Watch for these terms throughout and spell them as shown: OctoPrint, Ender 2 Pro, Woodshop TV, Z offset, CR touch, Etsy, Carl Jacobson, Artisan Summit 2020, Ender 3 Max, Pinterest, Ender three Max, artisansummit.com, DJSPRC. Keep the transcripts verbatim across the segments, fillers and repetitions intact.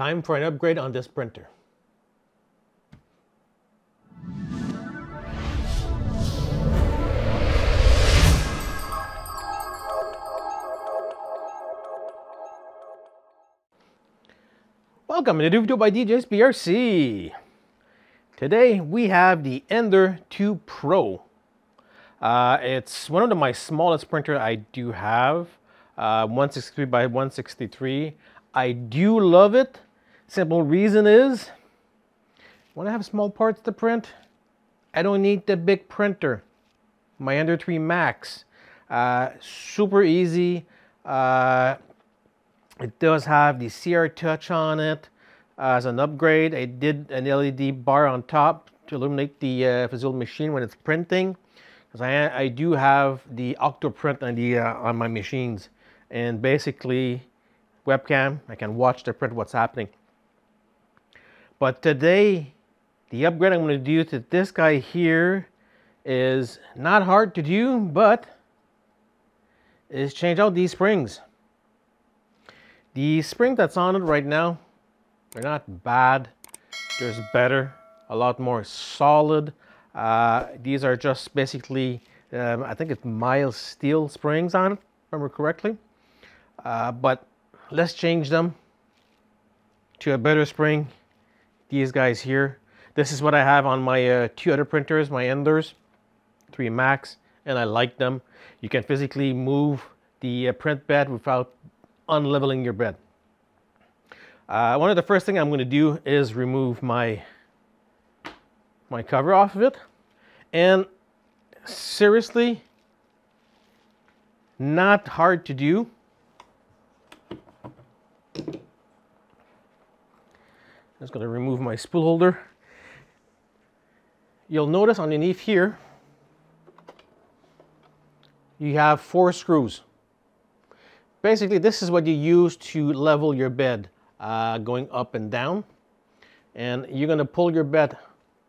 Time for an upgrade on this printer. Welcome to the video by D J S P R C. Today we have the Ender two Pro. Uh, it's one of the, my smallest printer I do have, uh, one sixty-three by one sixty-three. I do love it. Simple reason is, when I have small parts to print, I don't need the big printer. My Ender three Max, uh, super easy. Uh, it does have the C R touch on it as an upgrade. I did an L E D bar on top to illuminate the uh, physical machine when it's printing. I, I do have the OctoPrint on, the, uh, on my machines, and basically webcam, I can watch the print what's happening. But today, the upgrade I'm going to do to this guy here is not hard to do, but is change out these springs. The spring that's on it right now, they're not bad. There's better, a lot more solid. Uh, these are just basically, um, I think it's mild steel springs on it, if I remember correctly. Uh, but let's change them to a better spring. These guys here. This is what I have on my uh, two other printers, my Enders three Max, and I like them. You can physically move the uh, print bed without unleveling your bed. Uh, one of the first things I'm going to do is remove my my cover off of it, and seriously, not hard to do. I'm just going to remove my spool holder. You'll notice underneath here you have four screws. Basically, this is what you use to level your bed uh, going up and down, and you're going to pull your bed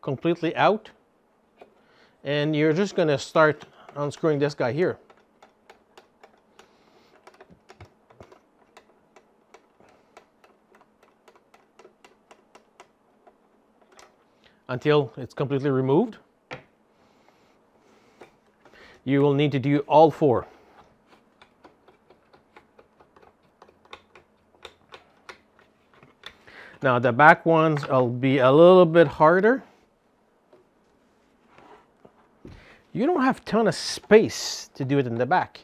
completely out, and you're just going to start unscrewing this guy here. Until it's completely removed. You will need to do all four. Now the back ones will be a little bit harder. You don't have a ton of space to do it in the back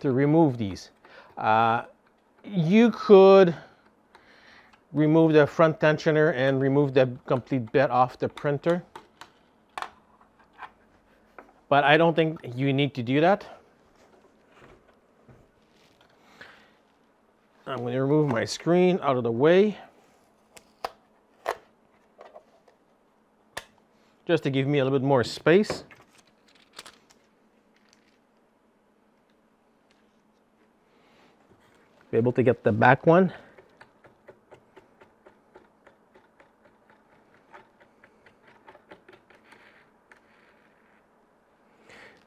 to remove these. Uh, you could remove the front tensioner and remove the complete bed off the printer, but I don't think you need to do that. I'm going to remove my screen out of the way just to give me a little bit more space. Be able to get the back one.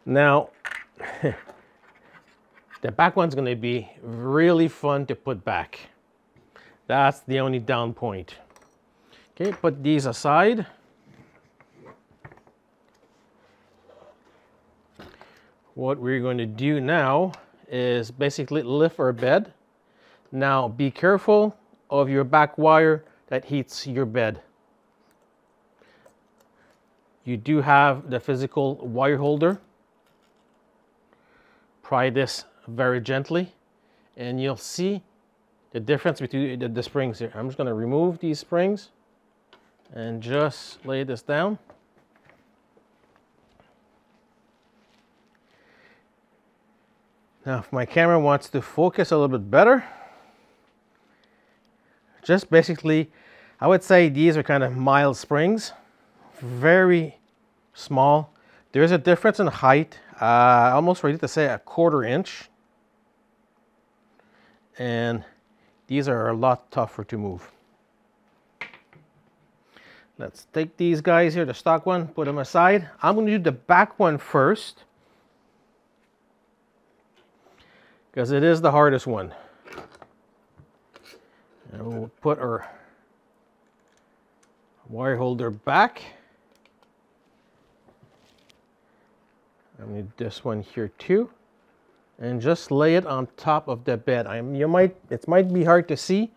Now, the back one's going to be really fun to put back. That's the only down point. Okay, put these aside. What we're going to do now is basically lift our bed. Now be careful of your back wire that heats your bed. You do have the physical wire holder. Pry this very gently and you'll see the difference between the, the springs here. I'm just going to remove these springs and just lay this down. Now, if my camera wants to focus a little bit better, just basically, I would say these are kind of mild springs, very small. There's a difference in height, uh, almost ready to say a quarter inch. And these are a lot tougher to move. Let's take these guys here, the stock one, put them aside. I'm going to do the back one first, because it is the hardest one. And we'll put our wire holder back. I need this one here too. And just lay it on top of the bed. I'm, you might, it might be hard to see.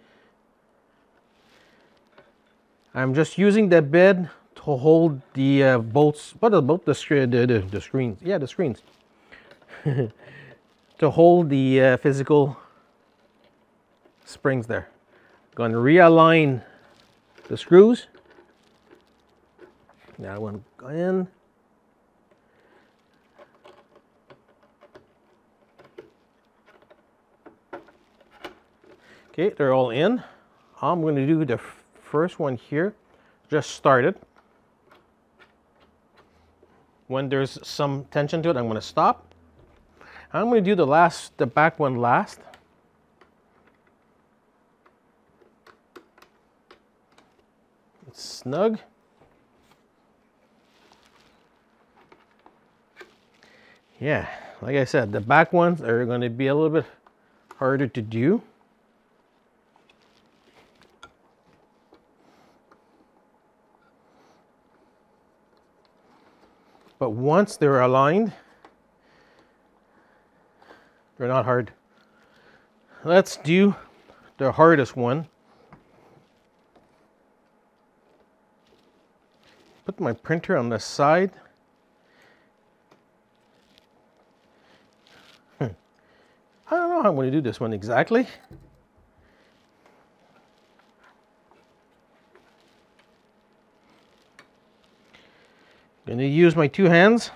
I'm just using the bed to hold the uh, bolts, but about the, the, the, the screens, yeah, the screens, to hold the uh, physical springs there. I'm going to realign the screws. Now I want to go in. Okay, they're all in. I'm going to do the first one here. Just start it. When there's some tension to it, I'm going to stop. I'm going to do the last, the back one last. It's snug. Yeah, like I said, the back ones are going to be a little bit harder to do. But once they're aligned, they're not hard. Let's do the hardest one. Put my printer on the side. Hmm. I don't know how I'm going to do this one exactly. I'm going to use my two hands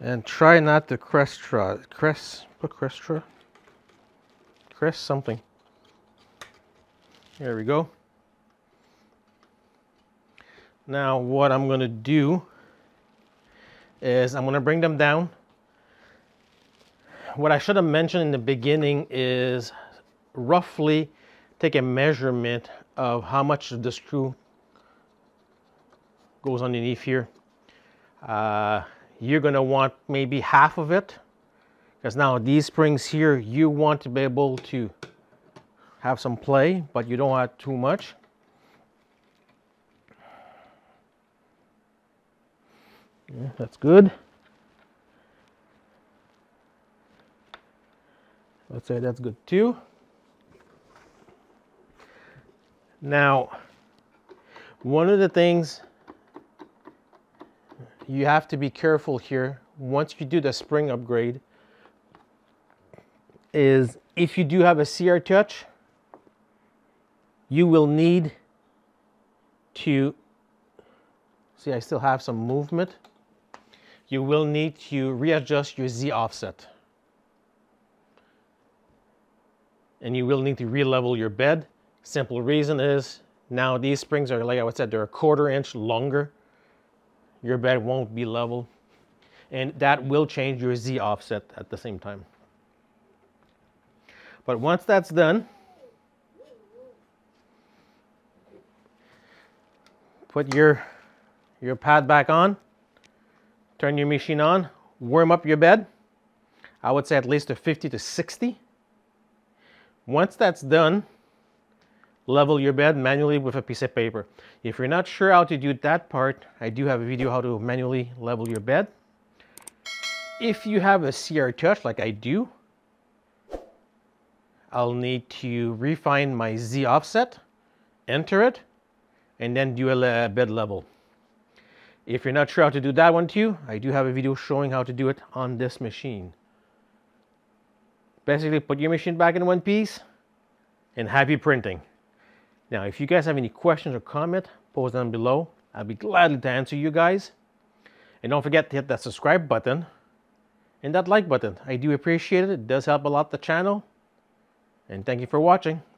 and try not to crestra, crest, put crestra, crest something. There we go. Now what I'm going to do is I'm going to bring them down. What I should have mentioned in the beginning is roughly take a measurement of how much of the screw goes underneath here. Uh, you're going to want maybe half of it, because now these springs here, you want to be able to have some play, but you don't want too much. Yeah, that's good. Let's say that's good too. Now, one of the things you have to be careful here, once you do the spring upgrade, is if you do have a C R touch, you will need to, see I still have some movement, you will need to readjust your Z offset. And you will need to re-level your bed. Simple reason is, now these springs are, like I said, they're a quarter inch longer. Your bed won't be level. And that will change your Z offset at the same time. But once that's done, put your, your pad back on, turn your machine on, warm up your bed. I would say at least to fifty to sixty. Once that's done, level your bed manually with a piece of paper. If you're not sure how to do that part, I do have a video how to manually level your bed. If you have a C R touch like I do, I'll need to refine my Z offset, enter it, and then do a bed level. If you're not sure how to do that one too, I do have a video showing how to do it on this machine. Basically, put your machine back in one piece and happy printing. Now, if you guys have any questions or comment, post them below. I'll be glad to answer you guys. And don't forget to hit that subscribe button and that like button. I do appreciate it. It does help a lot the channel. And thank you for watching.